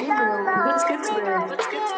Let's get to the